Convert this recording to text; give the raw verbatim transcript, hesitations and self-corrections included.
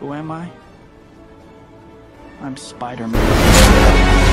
Who am I? I'm Spider-Man.